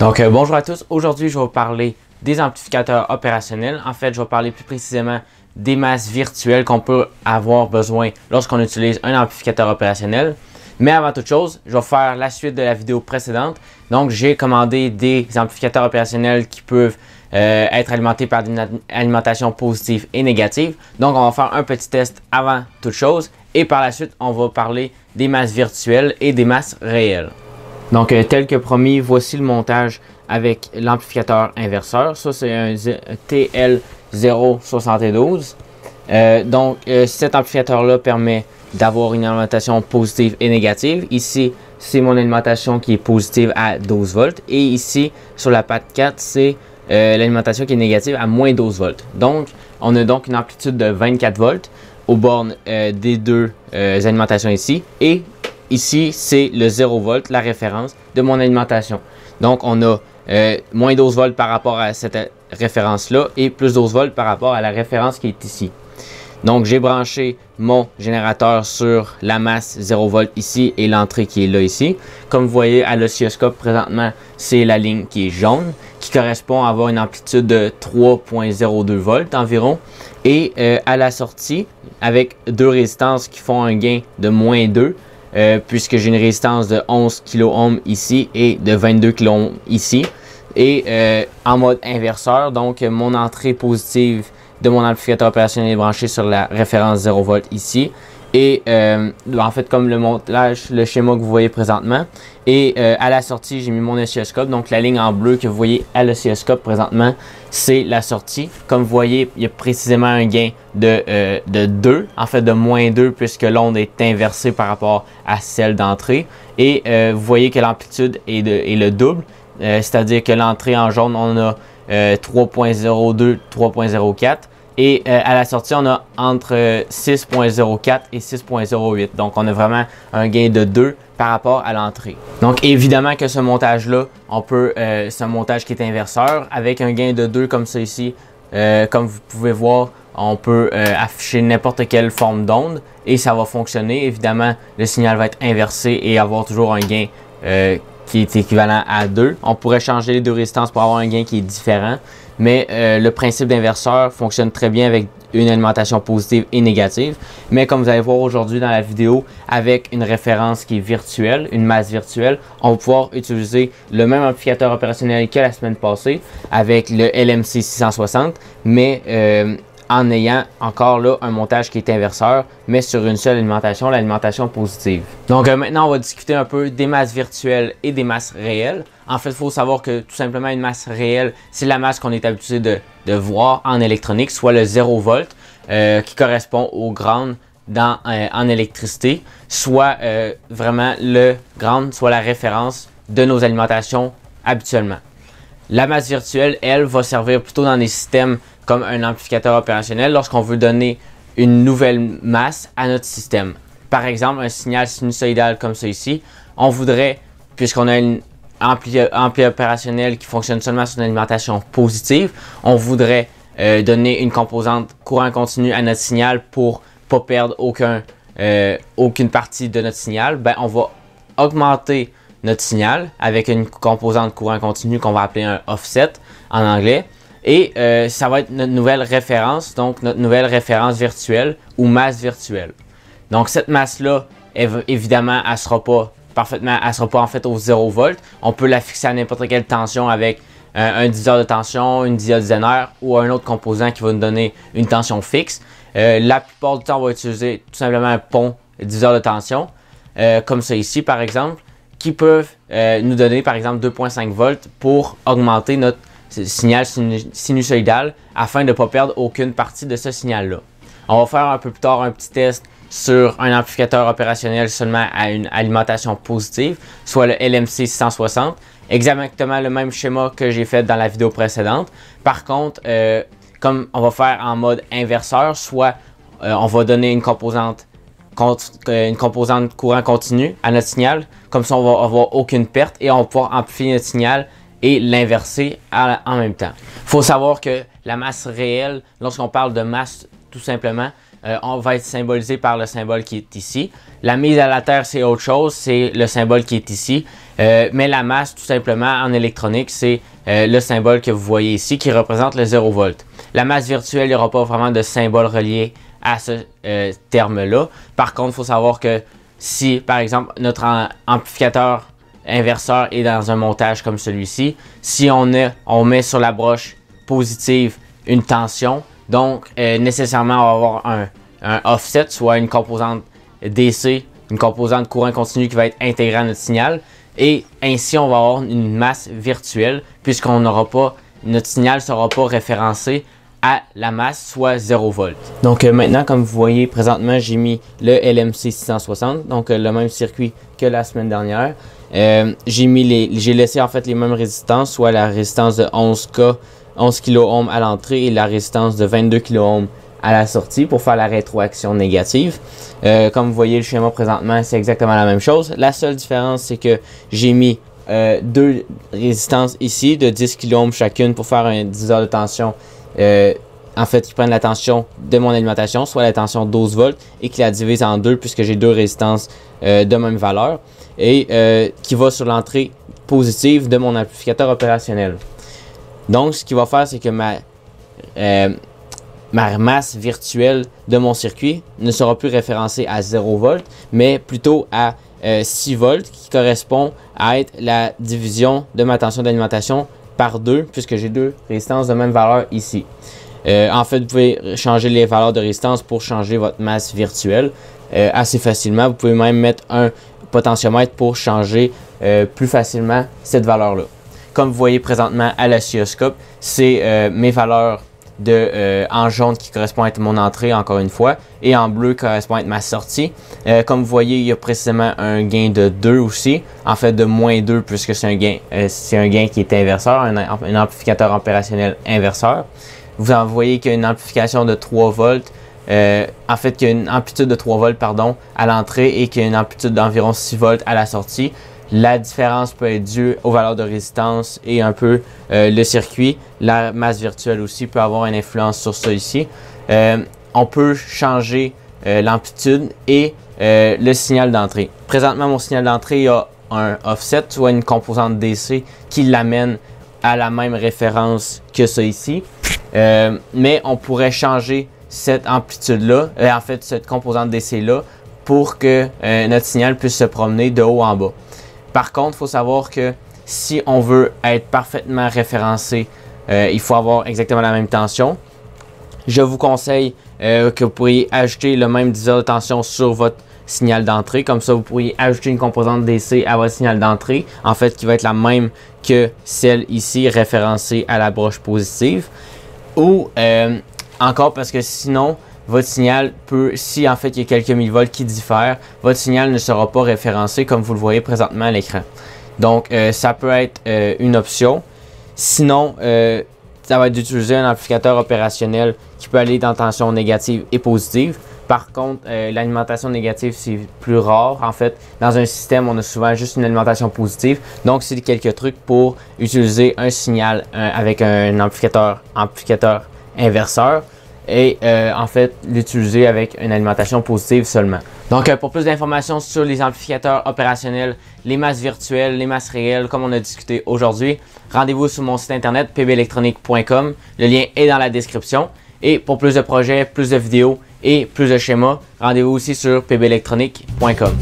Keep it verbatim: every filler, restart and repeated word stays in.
Donc euh, bonjour à tous, aujourd'hui je vais vous parler des amplificateurs opérationnels. En fait, je vais vous parler plus précisément des masses virtuelles qu'on peut avoir besoin lorsqu'on utilise un amplificateur opérationnel. Mais avant toute chose, je vais faire la suite de la vidéo précédente. Donc j'ai commandé des amplificateurs opérationnels qui peuvent euh, être alimentés par une alimentation positive et négative. Donc on va faire un petit test avant toute chose et par la suite on va parler des masses virtuelles et des masses réelles. Donc, euh, tel que promis, voici le montage avec l'amplificateur inverseur. Ça, c'est un T L zéro soixante-douze. Euh, donc, euh, cet amplificateur-là permet d'avoir une alimentation positive et négative. Ici, c'est mon alimentation qui est positive à douze volts. Et ici, sur la patte quatre, c'est euh, l'alimentation qui est négative à moins douze volts. Donc, on a donc une amplitude de vingt-quatre volts aux bornes euh, des deux euh, alimentations ici. Et ici, c'est le zéro volt, la référence de mon alimentation. Donc, on a euh, moins douze volts par rapport à cette référence-là et plus douze volts par rapport à la référence qui est ici. Donc, j'ai branché mon générateur sur la masse zéro volt ici et l'entrée qui est là ici. Comme vous voyez à l'oscilloscope présentement, c'est la ligne qui est jaune qui correspond à avoir une amplitude de trois virgule zéro deux volts environ. Et euh, à la sortie, avec deux résistances qui font un gain de moins deux, Euh, puisque j'ai une résistance de onze kiloohms ici et de vingt-deux kiloohms ici. Et euh, en mode inverseur, donc mon entrée positive de mon amplificateur opérationnel est branchée sur la référence zéro volt ici. Et euh, en fait, comme le montage, le schéma que vous voyez présentement. Et euh, à la sortie, j'ai mis mon oscilloscope. Donc la ligne en bleu que vous voyez à l'oscilloscope présentement, c'est la sortie. Comme vous voyez, il y a précisément un gain de, euh, de deux, en fait de moins deux, puisque l'onde est inversée par rapport à celle d'entrée. Et euh, vous voyez que l'amplitude est, est le double, euh, c'est-à-dire que l'entrée en jaune, on a euh, trois virgule zéro deux, trois virgule zéro quatre. Et euh, à la sortie, on a entre six virgule zéro quatre et six virgule zéro huit. Donc, on a vraiment un gain de deux par rapport à l'entrée. Donc, évidemment que ce montage-là, on peut, euh, c'est un montage qui est inverseur avec un gain de deux comme ça ici. Euh, comme vous pouvez voir, on peut euh, afficher n'importe quelle forme d'onde et ça va fonctionner. Évidemment, le signal va être inversé et avoir toujours un gain euh, qui est équivalent à deux. On pourrait changer les deux résistances pour avoir un gain qui est différent. Mais euh, le principe d'inverseur fonctionne très bien avec une alimentation positive et négative. Mais comme vous allez voir aujourd'hui dans la vidéo, avec une référence qui est virtuelle, une masse virtuelle, on va pouvoir utiliser le même amplificateur opérationnel que la semaine passée avec le L M C six cent soixante, mais euh, en ayant encore là un montage qui est inverseur, mais sur une seule alimentation, l'alimentation positive. Donc euh, maintenant, on va discuter un peu des masses virtuelles et des masses réelles. En fait, il faut savoir que tout simplement, une masse réelle, c'est la masse qu'on est habitué de, de voir en électronique, soit le zéro volt euh, qui correspond au ground dans, euh, en électricité, soit euh, vraiment le ground, soit la référence de nos alimentations habituellement. La masse virtuelle, elle, va servir plutôt dans des systèmes comme un amplificateur opérationnel lorsqu'on veut donner une nouvelle masse à notre système. Par exemple, un signal sinusoïdal comme ça ici, on voudrait, puisqu'on a une ampli, ampli opérationnel qui fonctionne seulement sur une alimentation positive, on voudrait euh, donner une composante courant continu à notre signal pour ne pas perdre aucun, euh, aucune partie de notre signal. Ben, on va augmenter notre signal avec une composante courant continu qu'on va appeler un offset en anglais. Et euh, ça va être notre nouvelle référence, donc notre nouvelle référence virtuelle ou masse virtuelle. Donc cette masse-là, évidemment, elle ne sera pas parfaitement, elle sera pas en fait au zéro volt. On peut la fixer à n'importe quelle tension avec euh, un diviseur de tension, une diode zener ou un autre composant qui va nous donner une tension fixe. Euh, la plupart du temps, on va utiliser tout simplement un pont diviseur de tension, euh, comme ça ici par exemple, qui peuvent euh, nous donner par exemple deux virgule cinq volts pour augmenter notre signal sinusoïdal afin de ne pas perdre aucune partie de ce signal-là. On va faire un peu plus tard un petit test sur un amplificateur opérationnel seulement à une alimentation positive, soit le L M C six cent soixante, exactement le même schéma que j'ai fait dans la vidéo précédente. Par contre, euh, comme on va faire en mode inverseur, soit euh, on va donner une composante une composante courant continu à notre signal, comme ça on va avoir aucune perte et on va pouvoir amplifier notre signal et l'inverser en même temps. Il faut savoir que la masse réelle, lorsqu'on parle de masse tout simplement, euh, on va être symbolisé par le symbole qui est ici. La mise à la terre, c'est autre chose, c'est le symbole qui est ici. Euh, mais la masse, tout simplement, en électronique, c'est euh, le symbole que vous voyez ici qui représente le zéro volt. La masse virtuelle, il n'y aura pas vraiment de symbole relié à ce euh, terme-là. Par contre, il faut savoir que si, par exemple, notre amplificateur inverseur est dans un montage comme celui-ci, si on, a, on met sur la broche positive une tension, donc euh, nécessairement on va avoir un, un offset, soit une composante D C, une composante courant continu qui va être intégrée à notre signal, et ainsi on va avoir une masse virtuelle, puisqu'on n'aura pas, notre signal ne sera pas référencé à la masse, soit zéro volt. Donc euh, maintenant, comme vous voyez présentement, j'ai mis le L M C six cent soixante, donc euh, le même circuit que la semaine dernière. Euh, j'ai mis les, j'ai laissé en fait les mêmes résistances, soit la résistance de onze K, onze kilo ohms à l'entrée et la résistance de vingt-deux kilo ohms à la sortie pour faire la rétroaction négative. Euh, comme vous voyez, le schéma présentement, c'est exactement la même chose. La seule différence, c'est que j'ai mis euh, deux résistances ici de dix kilo ohms chacune pour faire un diviseur de tension. Euh, en fait, qui prennent la tension de mon alimentation, soit la tension douze volts, et qui la divise en deux puisque j'ai deux résistances euh, de même valeur, et euh, qui va sur l'entrée positive de mon amplificateur opérationnel. Donc, ce qui va faire, c'est que ma, euh, ma masse virtuelle de mon circuit ne sera plus référencée à zéro volt, mais plutôt à euh, six volts, qui correspond à être la division de ma tension d'alimentation par deux, puisque j'ai deux résistances de même valeur ici. Euh, en fait, vous pouvez changer les valeurs de résistance pour changer votre masse virtuelle euh, assez facilement. Vous pouvez même mettre un potentiomètre pour changer euh, plus facilement cette valeur-là. Comme vous voyez présentement à l'oscilloscope, c'est euh, mes valeurs de, euh, en jaune qui correspond à être mon entrée, encore une fois, et en bleu correspond à être ma sortie. Euh, comme vous voyez, il y a précisément un gain de deux aussi, en fait de moins deux, puisque c'est un gain, euh, c'est un gain qui est inverseur, un, un amplificateur opérationnel inverseur. Vous en voyez qu'il y a une amplification de trois volts, euh, en fait qu'il y a une amplitude de trois volts pardon, à l'entrée et qu'il y a une amplitude d'environ six volts à la sortie. La différence peut être due aux valeurs de résistance et un peu euh, le circuit. La masse virtuelle aussi peut avoir une influence sur ça ici. Euh, on peut changer euh, l'amplitude et euh, le signal d'entrée. Présentement, mon signal d'entrée a un offset, soit une composante D C qui l'amène à la même référence que ça ici. Euh, mais on pourrait changer cette amplitude-là, euh, en fait cette composante D C-là, pour que euh, notre signal puisse se promener de haut en bas. Par contre, il faut savoir que si on veut être parfaitement référencé, euh, il faut avoir exactement la même tension. Je vous conseille euh, que vous pourriez ajouter le même diviseur de tension sur votre signal d'entrée. Comme ça, vous pourriez ajouter une composante D C à votre signal d'entrée, en fait, qui va être la même que celle ici référencée à la broche positive. Ou euh, encore parce que sinon, votre signal peut, si en fait il y a quelques millivolts qui diffèrent, votre signal ne sera pas référencé comme vous le voyez présentement à l'écran. Donc euh, ça peut être euh, une option. Sinon, euh, ça va être d'utiliser un amplificateur opérationnel qui peut aller dans tension négative et positive. Par contre, euh, l'alimentation négative, c'est plus rare. En fait, dans un système, on a souvent juste une alimentation positive. Donc, c'est quelques trucs pour utiliser un signal euh, avec un amplificateur, amplificateur inverseur et euh, en fait, l'utiliser avec une alimentation positive seulement. Donc, euh, pour plus d'informations sur les amplificateurs opérationnels, les masses virtuelles, les masses réelles, comme on a discuté aujourd'hui, rendez-vous sur mon site internet p b électronique point com. Le lien est dans la description. Et pour plus de projets, plus de vidéos et plus de schémas, rendez-vous aussi sur p b électronique point com.